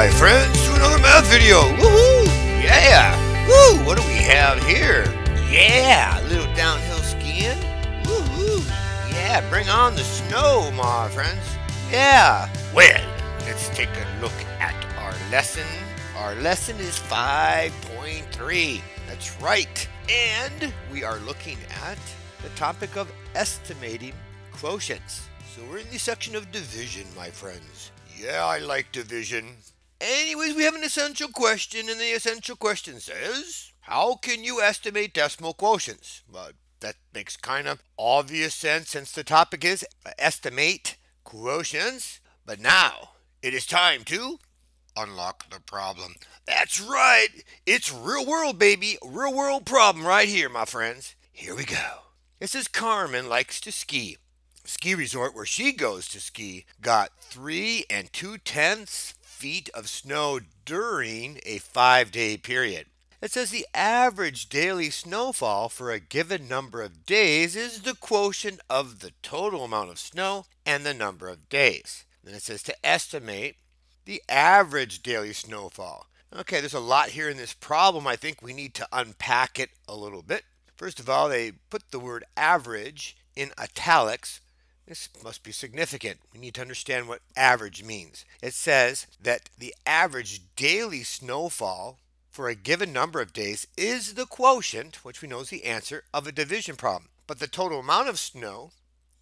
my friends, to another math video. Woohoo! Yeah! Woo! What do we have here? Yeah! A little downhill skiing. Woohoo! Yeah, bring on the snow, my friends. Yeah! Well, let's take a look at our lesson. Our lesson is 5.3. That's right. And we are looking at the topic of estimating quotients. So we're in the section of division, my friends. Yeah, I like division. Anyways, we have an essential question, and the essential question says, how can you estimate decimal quotients? Well, that makes kind of obvious sense since the topic is estimate quotients. But now it is time to unlock the problem. That's right. It's real world, baby. Real world problem right here, my friends. Here we go. It says Carmen likes to ski. Ski resort where she goes to ski got 3 2/10 feet of snow during a 5-day period. It says the average daily snowfall for a given number of days is the quotient of the total amount of snow and the number of days. Then it says to estimate the average daily snowfall. Okay, there's a lot here in this problem. I think we need to unpack it a little bit. First of all, they put the word average in italics. This must be significant. We need to understand what average means. It says that the average daily snowfall for a given number of days is the quotient, which we know is the answer, of a division problem. But the total amount of snow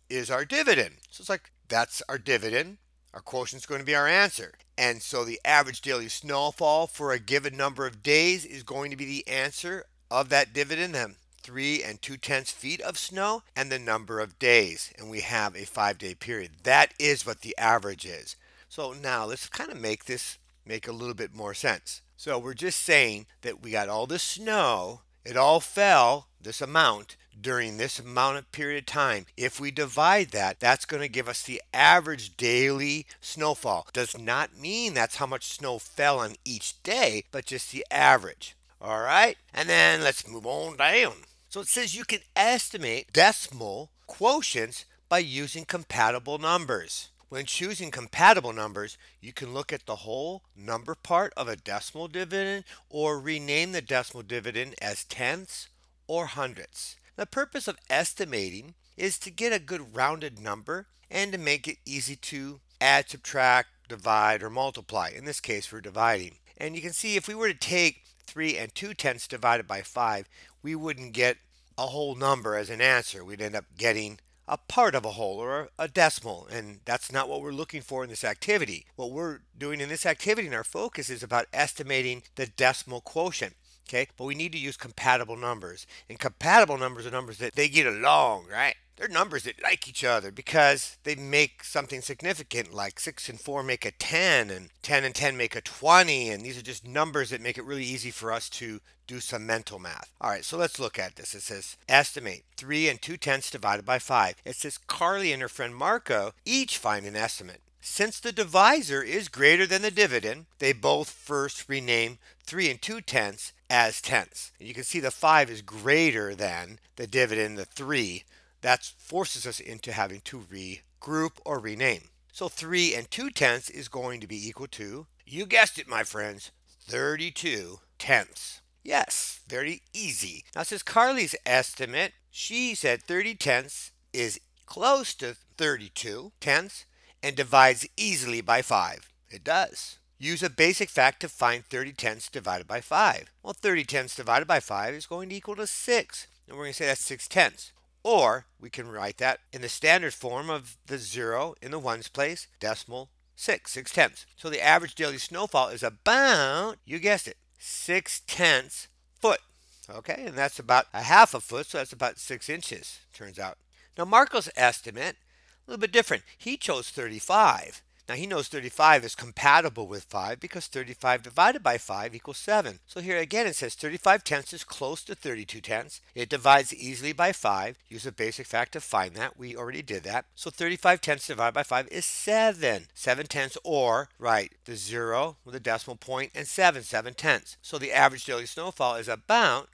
is our dividend. So it's like, that's our dividend. Our quotient is going to be our answer. And so the average daily snowfall for a given number of days is going to be the answer of that dividend, then 3 2/10 feet of snow and the number of days, and we have a 5-day period. That is what the average is. So now let's kind of make this make a little bit more sense. So we're just saying that we got all this snow, it all fell this amount during this amount of period of time. If we divide that, that's going to give us the average daily snowfall. Does not mean that's how much snow fell on each day, but just the average. All right, and then let's move on down. So it says you can estimate decimal quotients by using compatible numbers. When choosing compatible numbers, you can look at the whole number part of a decimal dividend or rename the decimal dividend as tenths or hundredths. The purpose of estimating is to get a good rounded number and to make it easy to add, subtract, divide, or multiply. In this case, we're dividing. And you can see if we were to take 3 2/10 divided by 5, we wouldn't get a whole number as an answer. We'd end up getting a part of a whole or a decimal, and that's not what we're looking for in this activity. What we're doing in this activity and our focus is about estimating the decimal quotient, okay? But we need to use compatible numbers, and compatible numbers are numbers that they get along, right? They're numbers that like each other because they make something significant, like 6 and 4 make a 10, and 10 and 10 make a 20, and these are just numbers that make it really easy for us to do some mental math. All right, so let's look at this. It says estimate 3 2/10 divided by 5. It says Carly and her friend Marco each find an estimate. Since the divisor is greater than the dividend, they both first rename 3 2/10 as tenths. And you can see the 5 is greater than the dividend, the 3. That forces us into having to regroup or rename. So 3 2/10 is going to be equal to, you guessed it, my friends, 32 tenths. Yes, very easy. Now it says Carly's estimate, she said 30 tenths is close to 32 tenths and divides easily by 5. It does. Use a basic fact to find 30 tenths divided by 5. Well, 30 tenths divided by 5 is going to equal to 6. And we're going to say that's 6 tenths. Or we can write that in the standard form of the 0 in the ones place, decimal 6 tenths. So the average daily snowfall is about, you guessed it, 6 tenths foot. Okay, and that's about a half a foot, so that's about 6 inches, turns out. Now Marco's estimate, a little bit different. He chose 35. Now he knows 35 is compatible with 5 because 35 divided by 5 equals 7. So here again it says 35 tenths is close to 32 tenths. It divides easily by 5. Use a basic fact to find that. We already did that. So 35 tenths divided by 5 is 7. 7 tenths, or right, the 0 with a decimal point and 7 tenths. So the average daily snowfall is about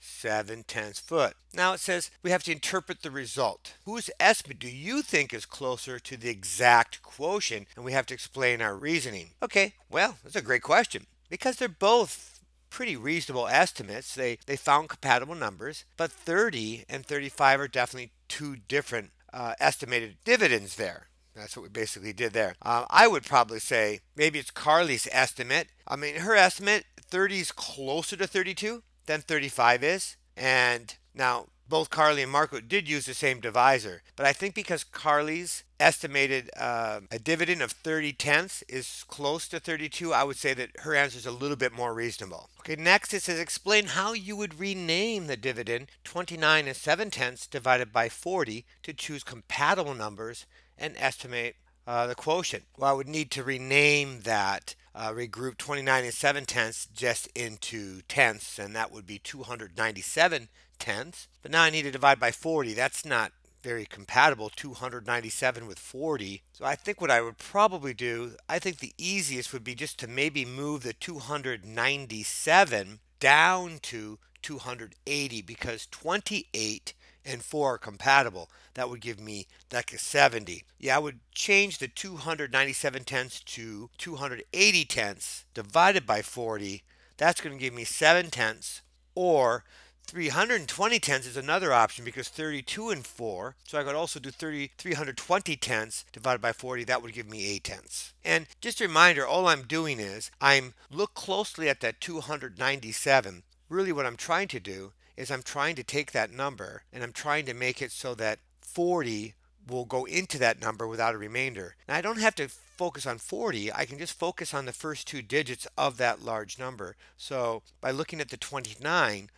7/10 foot. Now it says we have to interpret the result. Whose estimate do you think is closer to the exact quotient? And we have to explain our reasoning. Okay, well, that's a great question. Because they're both pretty reasonable estimates, they found compatible numbers, but 30 and 35 are definitely two different estimated dividends there. That's what we basically did there. I would probably say maybe it's Carly's estimate. I mean, her estimate, 30 is closer to 32 than 35 is. And now both Carly and Marco did use the same divisor, but I think because Carly's estimated a dividend of 30/10 is close to 32, I would say that her answer is a little bit more reasonable. Okay, next it says explain how you would rename the dividend 29 7/10 divided by 40 to choose compatible numbers and estimate the quotient. Well, I would need to rename that, regroup 29 7/10 just into tenths, and that would be 297/10. But now I need to divide by 40. That's not very compatible, 297 with 40. So I think what I would probably do, I think the easiest would be just to maybe move the 297 down to 280, because 28 and 4 are compatible. That would give me like a 70. Yeah, I would change the 297/10 to 280/10 divided by 40. That's going to give me 7/10, or 320/10 is another option, because 32 and 4. So I could also do 320/10 divided by 40. That would give me 8/10. And just a reminder, all I'm doing is I'm look closely at that 297. Really what I'm trying to do is I'm trying to take that number and I'm trying to make it so that 40 will go into that number without a remainder. Now I don't have to focus on 40, I can just focus on the first two digits of that large number. So by looking at the 29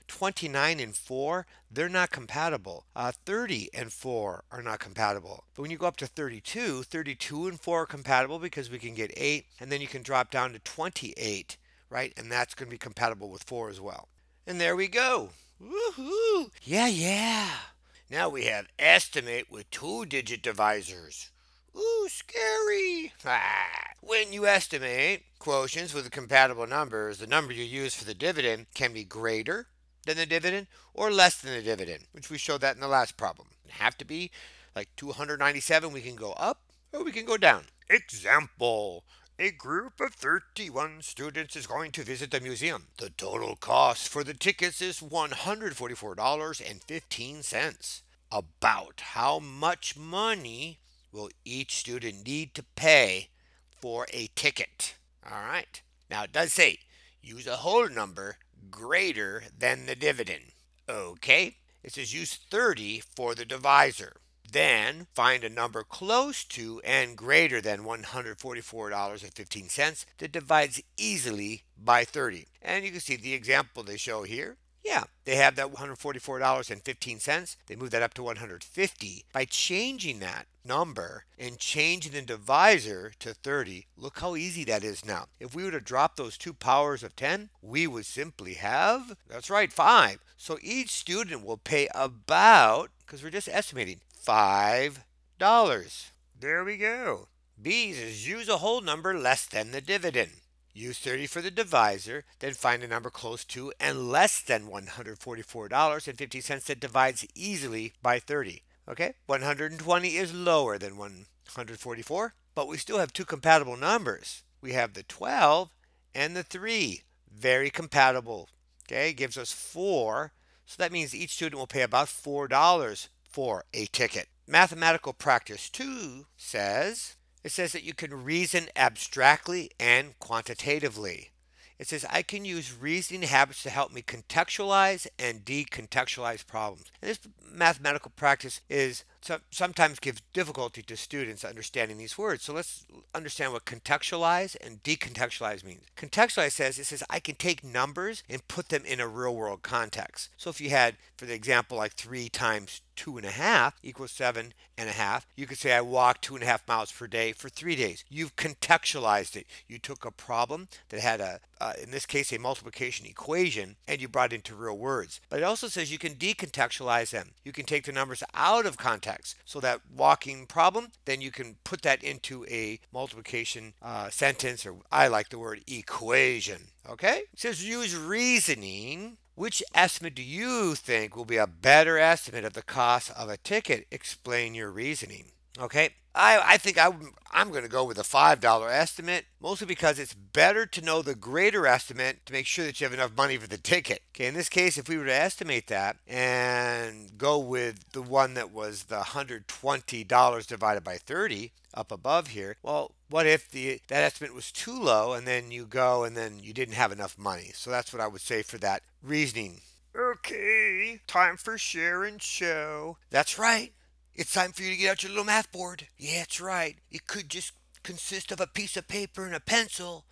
and 4, they're not compatible. 30 and 4 are not compatible. But when you go up to 32, 32 and 4 are compatible because we can get 8, and then you can drop down to 28, right? And that's going to be compatible with 4 as well. And there we go. Woohoo! Yeah, yeah. Now we have estimate with two-digit divisors. Ooh, scary. When you estimate quotients with compatible numbers, the number you use for the dividend can be greater than the dividend or less than the dividend, which we showed that in the last problem. It have to be like 297. We can go up or we can go down. Example. A group of 31 students is going to visit the museum. The total cost for the tickets is $144.15. About how much money will each student need to pay for a ticket? All right. Now it does say use a whole number greater than the dividend. Okay. It says use 30 for the divisor. Then find a number close to and greater than $144.15 that divides easily by 30. And you can see the example they show here. Yeah, they have that $144.15. They move that up to 150 by changing that number and changing the divisor to 30. Look how easy that is now. If we were to drop those two powers of 10, we would simply have, that's right, 5. So each student will pay about, because we're just estimating, $5. There we go. B is use a whole number less than the dividend. Use 30 for the divisor, then find a number close to and less than $144.50 that divides easily by 30. Okay, 120 is lower than 144, but we still have two compatible numbers. We have the 12 and the 3, very compatible. Okay, gives us 4. So that means each student will pay about $4 for a ticket. Mathematical practice 2 says, it says that you can reason abstractly and quantitatively. It says I can use reasoning habits to help me contextualize and decontextualize problems. And this mathematical practice is sometimes gives difficulty to students understanding these words. So let's understand what contextualize and decontextualize means. Contextualize says, it says I can take numbers and put them in a real world context. So if you had, for the example, like 3 times 2.5 equals 7.5, you could say I walked 2.5 miles per day for 3 days. You've contextualized it. You took a problem that had a, in this case, a multiplication equation, and you brought it into real words. But it also says you can decontextualize them. You can take the numbers out of context. So that walking problem, then you can put that into a multiplication sentence, or I like the word equation. Okay? It says use reasoning Which estimate do you think will be a better estimate of the cost of a ticket? Explain your reasoning. Okay, I think I'm going to go with a $5 estimate, mostly because it's better to know the greater estimate to make sure that you have enough money for the ticket. Okay, in this case, if we were to estimate that and go with the one that was the $120 divided by 30 up above here, well, what if that estimate was too low and then you go and then you didn't have enough money? So that's what I would say for that reasoning. Okay, time for share and show. That's right. It's time for you to get out your little math board. Yeah, that's right. It could just consist of a piece of paper and a pencil.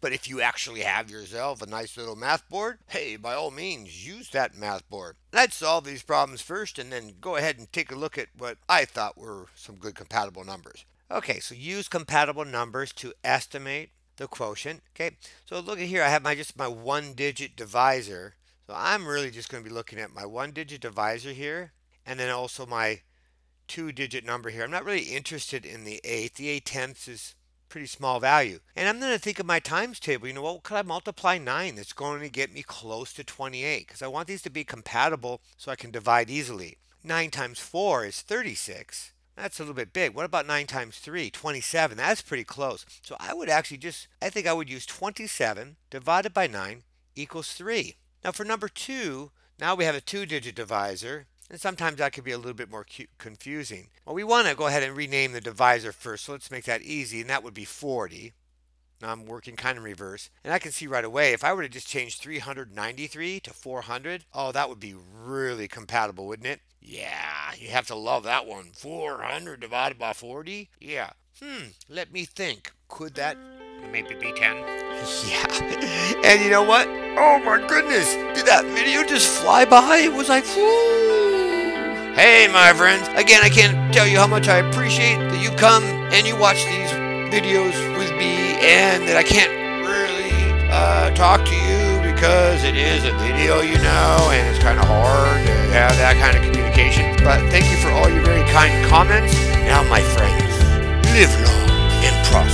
But if you actually have yourself a nice little math board, hey, by all means, use that math board. And I'd solve these problems first and then go ahead and take a look at what I thought were some good compatible numbers. Okay, so use compatible numbers to estimate the quotient. Okay, so look at here. I have just my one-digit divisor. So I'm really just going to be looking at my one-digit divisor here and then also my two-digit number here. I'm not really interested in the eighth. The 8/10 is pretty small value. And I'm going to think of my times table. You know what? Could I multiply 9? That's going to get me close to 28 because I want these to be compatible so I can divide easily. 9 times 4 is 36. That's a little bit big. What about 9 times 3? 27. That's pretty close. So I would actually I think I would use 27 divided by 9 equals 3. Now for number 2, now we have a two-digit divisor. And sometimes that could be a little bit more confusing. Well, we want to go ahead and rename the divisor first, so let's make that easy, and that would be 40. Now I'm working kind of in reverse, and I can see right away if I were to just change 393 to 400, oh, that would be really compatible, wouldn't it? Yeah, you have to love that one. 400 divided by 40? Yeah. Let me think. Could that maybe be 10? Yeah. And you know what? Oh my goodness! Did that video just fly by? It was like, whoo! Hey my friends, again I can't tell you how much I appreciate that you come and you watch these videos with me, and that I can't really talk to you because it is a video, you know, and it's kind of hard to have that kind of communication. But thank you for all your very kind comments. Now my friends, live long and prosper.